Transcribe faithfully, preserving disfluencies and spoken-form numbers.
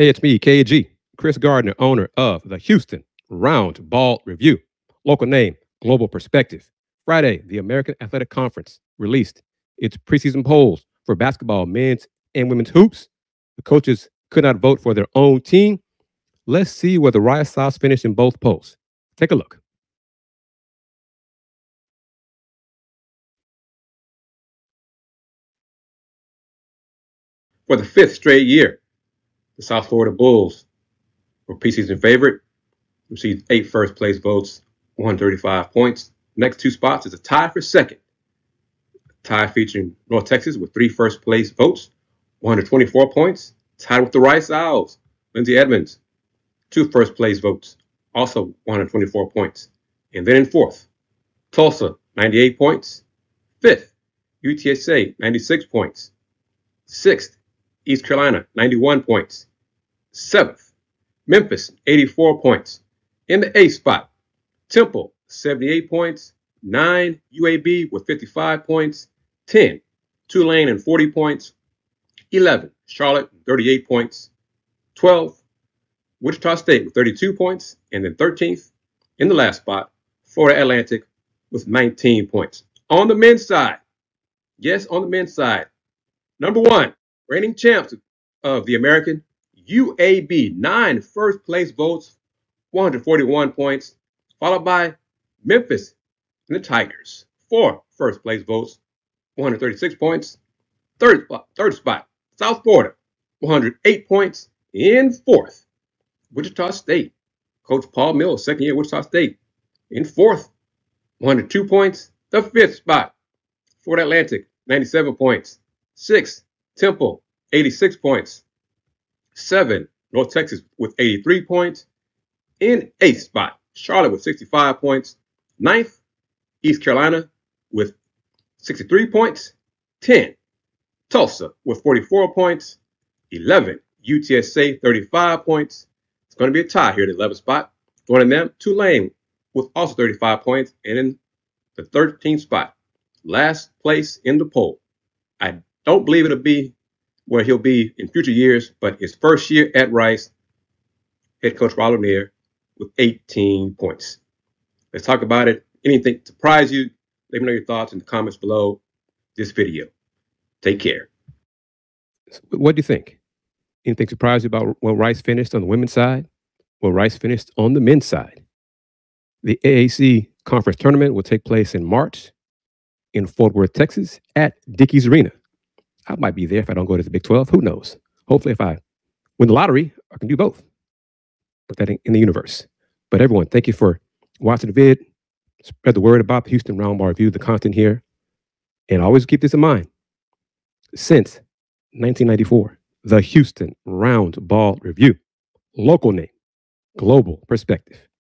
Hey, it's me, K G, Chris Gardner, owner of the Houston Roundball Review. Local name, global perspective. Friday, the American Athletic Conference released its preseason polls for basketball, men's and women's hoops. The coaches could not vote for their own team. Let's see where the Rice Owls finished in both polls. Take a look. For the fifth straight year, the South Florida Bulls were preseason favorite, received eight first place votes, one hundred thirty-five points. Next two spots is a tie for second. A tie featuring North Texas with three first place votes, one hundred twenty-four points. Tied with the Rice Owls, Lindsay Edmonds, two first place votes, also one hundred twenty-four points. And then in fourth, Tulsa, ninety-eight points. Fifth, U T S A, ninety-six points. Sixth, East Carolina, ninety-one points. Seventh, Memphis, eighty-four points. In the eighth spot, Temple, seventy-eight points. Nine, U A B with fifty-five points. Ten, Tulane and forty points. Eleven, Charlotte, thirty-eight points. Twelve, Wichita State with thirty-two points. And then thirteenth, in the last spot, Florida Atlantic with nineteen points. On the men's side, yes, on the men's side, number one, reigning champs of the American, U A B, nine first place votes, one hundred forty-one points, followed by Memphis and the Tigers, four first place votes, one hundred thirty-six points. Third, third spot, South Florida, one hundred eight points. In fourth, Wichita State, Coach Paul Mills, second year Wichita State. In fourth, one hundred two points. The fifth spot, Florida Atlantic, ninety-seven points. Sixth, Temple, eighty-six points. Seven, North Texas with eighty-three points. In eighth spot, Charlotte with sixty-five points. Ninth, East Carolina with sixty-three points. Ten, Tulsa with forty-four points. Eleven, U T S A, thirty-five points. It's going to be a tie here at the eleventh spot. Joining them, Tulane with also thirty-five points. And in the thirteenth spot, last place in the poll. I don't believe it'll be where he'll be in future years, but his first year at Rice, head coach Rodmere with eighteen points. Let's talk about it. Anything surprise you? Let me know your thoughts in the comments below this video. Take care. What do you think? Anything surprise you about where Rice finished on the women's side? Where Rice finished on the men's side? The A A C conference tournament will take place in March in Fort Worth, Texas at Dickey's Arena. I might be there if I don't go to the Big twelve. Who knows? Hopefully, if I win the lottery, I can do both. Put that in, in the universe. But everyone, thank you for watching the vid. Spread the word about the Houston Roundball Review, the content here. And always keep this in mind. Since nineteen ninety-four, the Houston Roundball Review. Local name. Global perspective.